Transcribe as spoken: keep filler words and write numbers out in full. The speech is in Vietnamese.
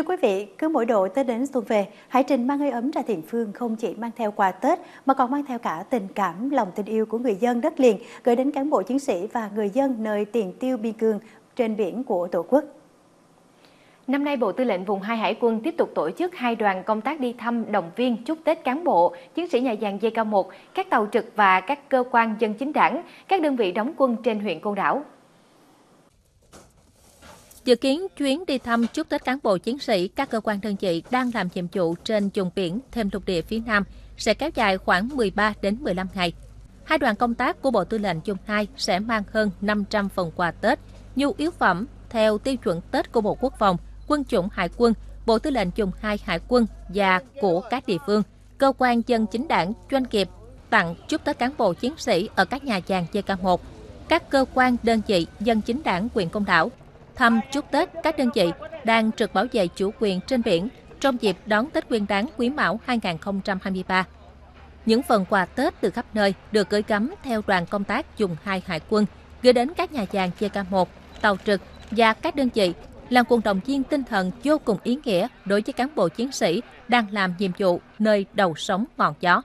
Thưa quý vị, cứ mỗi độ Tết đến xuân về, hãy trình mang hơi ấm ra Thiện Phương không chỉ mang theo quà Tết mà còn mang theo cả tình cảm, lòng tình yêu của người dân đất liền gửi đến cán bộ chiến sĩ và người dân nơi tiền tiêu biên cương trên biển của Tổ quốc. Năm nay, Bộ Tư lệnh Vùng hai Hải quân tiếp tục tổ chức hai đoàn công tác đi thăm, động viên, chúc Tết cán bộ, chiến sĩ nhà giàn D K một, các tàu trực và các cơ quan dân chính đảng, các đơn vị đóng quân trên huyện Côn Đảo. Dự kiến chuyến đi thăm chúc Tết cán bộ chiến sĩ, các cơ quan đơn vị đang làm nhiệm vụ trên vùng biển thêm lục địa phía Nam sẽ kéo dài khoảng mười ba đến mười lăm ngày. Hai đoàn công tác của Bộ Tư lệnh Vùng hai sẽ mang hơn năm trăm phần quà Tết, nhu yếu phẩm theo tiêu chuẩn Tết của Bộ Quốc phòng, Quân chủng Hải quân, Bộ Tư lệnh Vùng hai Hải quân và của các địa phương, cơ quan dân chính đảng, doanh nghiệp tặng chúc Tết cán bộ chiến sĩ ở các nhà giàn D K một, các cơ quan đơn vị dân chính đảng huyện Côn Đảo, thăm chúc Tết các đơn vị đang trực bảo vệ chủ quyền trên biển trong dịp đón Tết Nguyên Đán Quý Mão hai nghìn không trăm hai mươi ba. Những phần quà Tết từ khắp nơi được gửi gắm theo đoàn công tác Vùng hai Hải quân gửi đến các nhà giàn D K một, tàu trực và các đơn vị, làm nguồn động viên tinh thần vô cùng ý nghĩa đối với cán bộ chiến sĩ đang làm nhiệm vụ nơi đầu sóng ngọn gió.